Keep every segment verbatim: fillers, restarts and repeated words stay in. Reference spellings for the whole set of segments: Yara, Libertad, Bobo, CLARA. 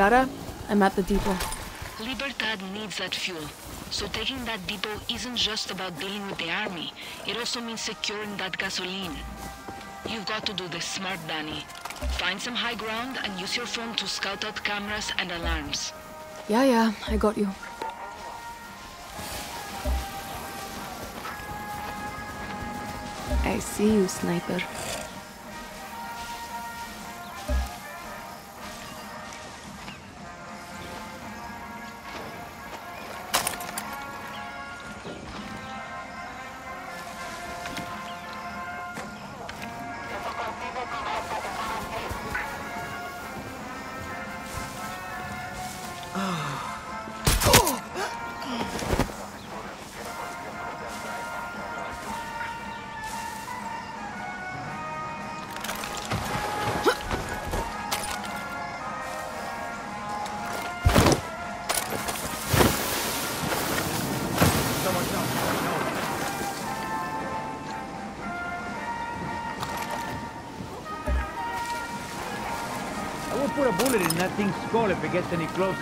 Clara? I'm at the depot. Libertad needs that fuel. So taking that depot isn't just about dealing with the army. It also means securing that gasoline. You've got to do this smart, Danny. Find some high ground and use your phone to scout out cameras and alarms. Yeah, yeah, I got you. I see you, sniper. Put a bullet in that thing's skull if it gets any closer.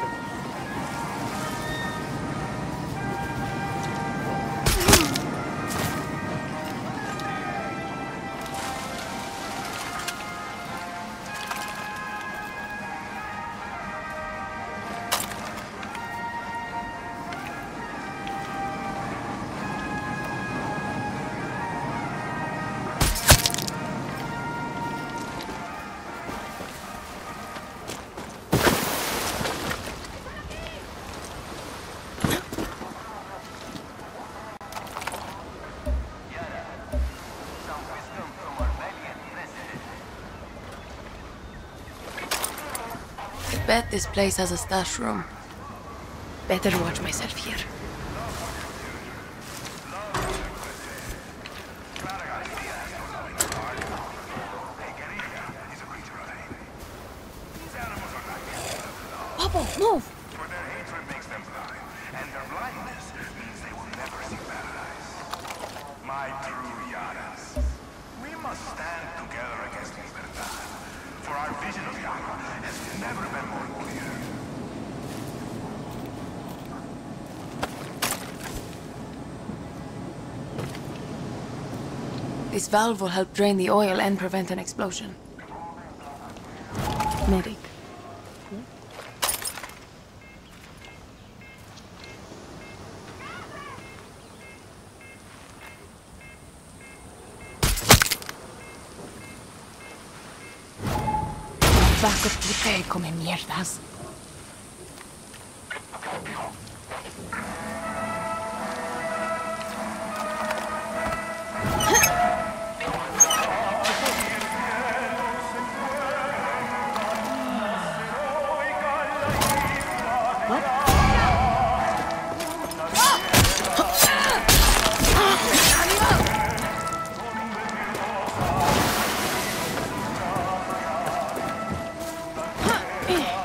I bet this place has a stash room. Better watch myself here. Bobo, move! For their hatred makes them blind, and their blindness means they will never see paradise. My true Yaras, we must stand together against Libertad, for our vision of Yara has never been more clear. This valve will help drain the oil and prevent an explosion. Medic. Vaca puta y come mierdas. Yeah.